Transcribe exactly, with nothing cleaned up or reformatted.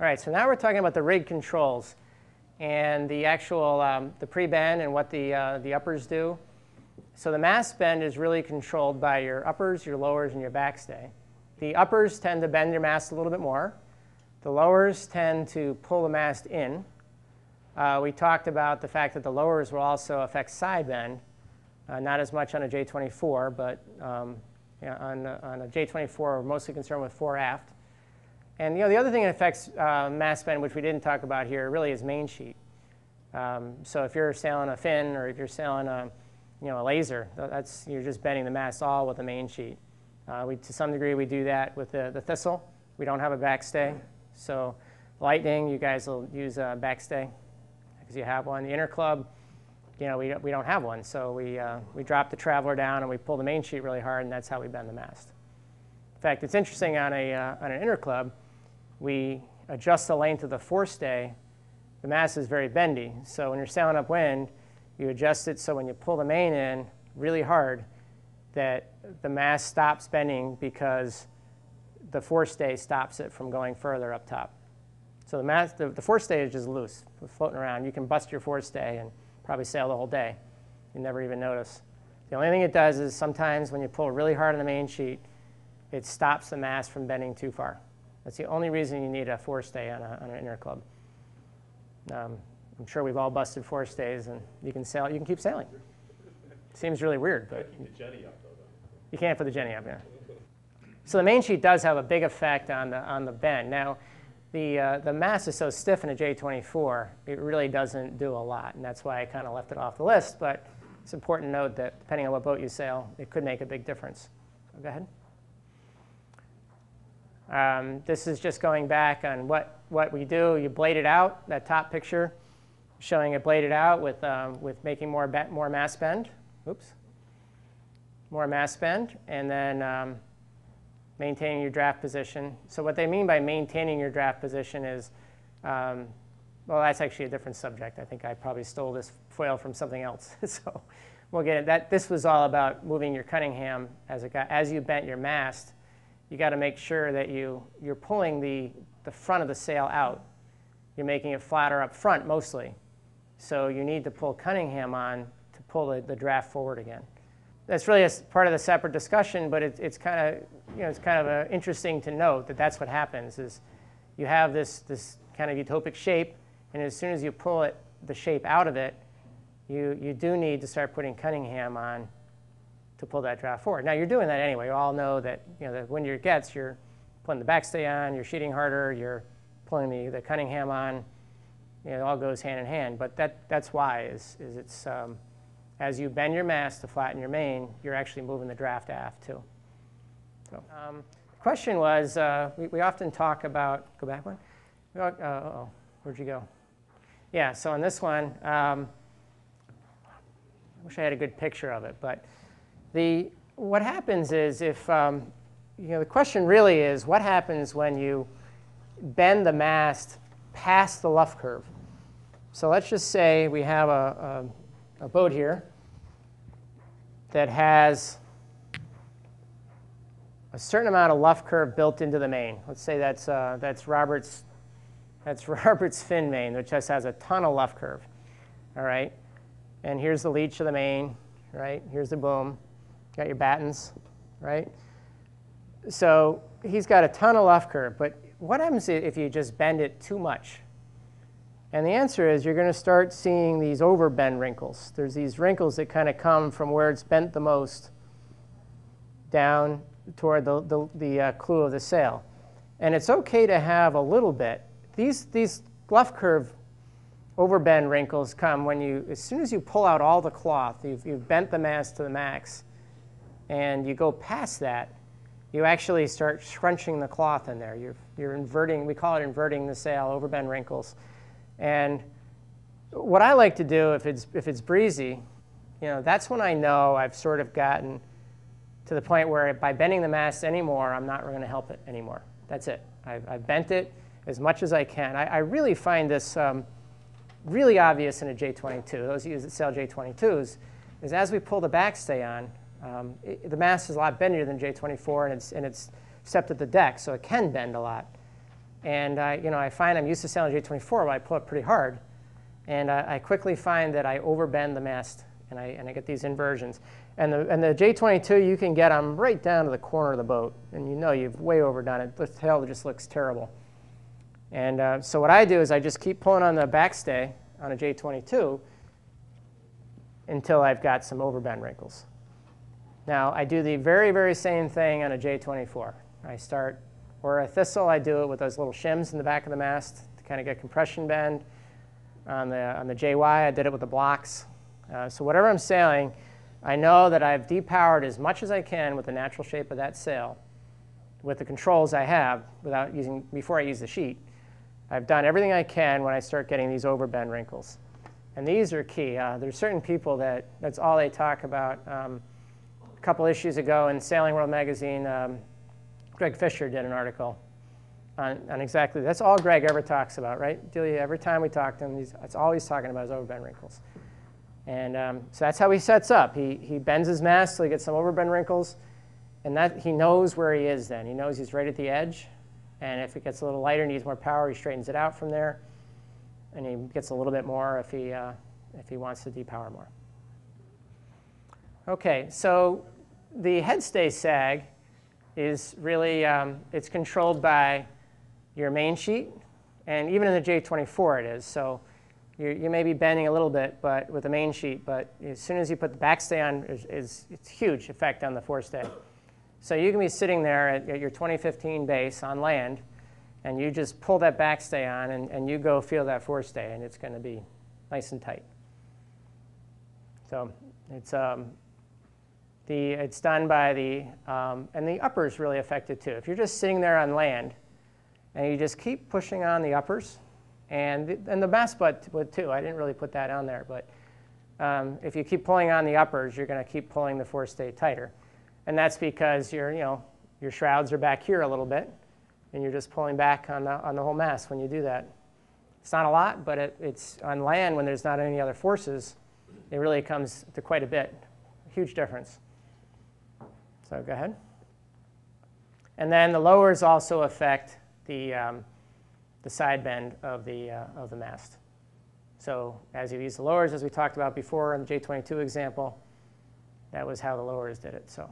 All right, so now we're talking about the rig controls and the actual um, the pre-bend and what the, uh, the uppers do. So the mast bend is really controlled by your uppers, your lowers, and your backstay. The uppers tend to bend your mast a little bit more. The lowers tend to pull the mast in. Uh, we talked about the fact that the lowers will also affect side bend, uh, not as much on a J twenty-four, but um, you know, on, on a J twenty-four we're mostly concerned with fore aft. And you know, the other thing that affects uh, mast bend, which we didn't talk about here, really is main sheet. Um, so if you're sailing a fin or if you're sailing a, you know, a laser, that's, you're just bending the mast all with the main sheet. Uh, we, to some degree, we do that with the, the thistle. We don't have a backstay. So Lightning, you guys will use a backstay because you have one. The inner club, you know, we, we don't have one. So we, uh, we drop the traveler down and we pull the main sheet really hard, and that's how we bend the mast. In fact, it's interesting, on, a, uh, on an inner club, we adjust the length of the forestay. The mast is very bendy. So when you're sailing upwind, you adjust it so when you pull the main in really hard, that the mast stops bending because the forestay stops it from going further up top. So the, mast, the, the forestay is just loose, floating around. You can bust your forestay and probably sail the whole day. You never even notice. The only thing it does is sometimes when you pull really hard on the main sheet, it stops the mast from bending too far. That's the only reason you need a forestay on, a, on an inner club. Um, I'm sure we've all busted forestays, and you can sail. You can keep sailing. Seems really weird, but keep the jenny up, though, though. You can't put the jenny up, yeah. So the main sheet does have a big effect on the, on the bend. Now, the, uh, the mast is so stiff in a J twenty-four, it really doesn't do a lot, and that's why I kind of left it off the list, but it's important to note that depending on what boat you sail, it could make a big difference. So go ahead. Um, this is just going back on what, what we do. You blade it out, that top picture, showing it bladed out with, um, with making more, more mast bend. Oops. More mast bend, and then um, maintaining your draft position. So what they mean by maintaining your draft position is, um, well, that's actually a different subject. I think I probably stole this foil from something else. So we'll get it. That, this was all about moving your Cunningham. As, it got, as you bent your mast, you got to make sure that you, you're pulling the, the front of the sail out. You're making it flatter up front, mostly. So you need to pull Cunningham on to pull the, the draft forward again. That's really a part of the separate discussion, but it, it's kind of, you know, it's kind of uh, interesting to note that that's what happens is you have this, this kind of utopic shape, and as soon as you pull it, the shape out of it, you, you do need to start putting Cunningham on to pull that draft forward. Now, you're doing that anyway. You all know that, you know, that when your gets, you're putting the backstay on, you're sheeting harder, you're pulling the, the Cunningham on, you know, it all goes hand in hand. But that, that's why is, is it's, um, as you bend your mast to flatten your main, you're actually moving the draft aft too. So, um, the question was, uh, we, we often talk about, go back one? Uh, uh-oh, where'd you go? Yeah, so on this one, um, I wish I had a good picture of it, but the, what happens is if, um, you know, the question really is what happens when you bend the mast past the luff curve. So let's just say we have a, a, a boat here that has a certain amount of luff curve built into the main. Let's say that's, uh, that's, Robert's, that's Robert's fin main, which just has a ton of luff curve. All right, and here's the leech of the main, right? Here's the boom. Got your battens, right? So he's got a ton of luff curve, but what happens if you just bend it too much? And the answer is you're going to start seeing these overbend wrinkles. There's these wrinkles that kind of come from where it's bent the most down toward the, the, the uh, clew of the sail. And it's OK to have a little bit. These, these luff curve overbend wrinkles come when you, as soon as you pull out all the cloth, you've, you've bent the mast to the max, and you go past that, you actually start scrunching the cloth in there. You're, you're inverting, we call it inverting the sail, overbend wrinkles. And what I like to do if it's, if it's breezy, you know, that's when I know I've sort of gotten to the point where by bending the mast anymore, I'm not going to help it anymore. That's it. I've, I've bent it as much as I can. I, I really find this um, really obvious in a J twenty-two. Those of you that sail J twenty-twos is as we pull the backstay on, Um, it, the mast is a lot bendier than J twenty-four, and it's, and it's stepped at the deck, so it can bend a lot. And I, you know, I find I'm used to sailing J twenty-four, but I pull it pretty hard. And I, I quickly find that I overbend the mast, and I, and I get these inversions. And the, and the J twenty-two, you can get them right down to the corner of the boat, and you know you've way overdone it. The tail just looks terrible. And uh, so what I do is I just keep pulling on the backstay on a J twenty-two until I've got some overbend wrinkles. Now, I do the very, very same thing on a J twenty-four. I start, or a thistle, I do it with those little shims in the back of the mast to kind of get compression bend. On the, on the J Y, I did it with the blocks. Uh, so whatever I'm sailing, I know that I've depowered as much as I can with the natural shape of that sail, with the controls I have, without using, before I use the sheet. I've done everything I can when I start getting these overbend wrinkles. And these are key. Uh, there's certain people that that's all they talk about. Um, a couple issues ago in Sailing World Magazine, um, Greg Fisher did an article on, on exactly, that's all Greg ever talks about, right? Delia, every time we talk to him, he's, that's all he's talking about is overbend wrinkles. And um, so that's how he sets up. He, he bends his mast so he gets some overbend wrinkles, and that, he knows where he is then. He knows he's right at the edge, and if it gets a little lighter and needs more power, he straightens it out from there, and he gets a little bit more if he, uh, if he wants to depower more. Okay, so the headstay sag is really, um, it's controlled by your main sheet, and even in the J twenty-four it is. So you, you may be bending a little bit but with the main sheet, but as soon as you put the backstay on, it's, it's, it's huge effect on the forestay. So you can be sitting there at, at your twenty fifteen base on land, and you just pull that backstay on, and, and you go feel that forestay, and it's going to be nice and tight. So it's, um, the, it's done by the, um, and the uppers really affect it too. If you're just sitting there on land, and you just keep pushing on the uppers, and the, and the mast butt would too. I didn't really put that on there, but um, if you keep pulling on the uppers, you're going to keep pulling the forestay tighter, and that's because your, you know, your shrouds are back here a little bit, and you're just pulling back on the, on the whole mast when you do that. It's not a lot, but it, it's on land when there's not any other forces. It really comes to quite a bit, a huge difference. So go ahead. And then the lowers also affect the, um, the side bend of the, uh, of the mast. So as you use the lowers, as we talked about before in the J twenty-two example, that was how the lowers did it. So.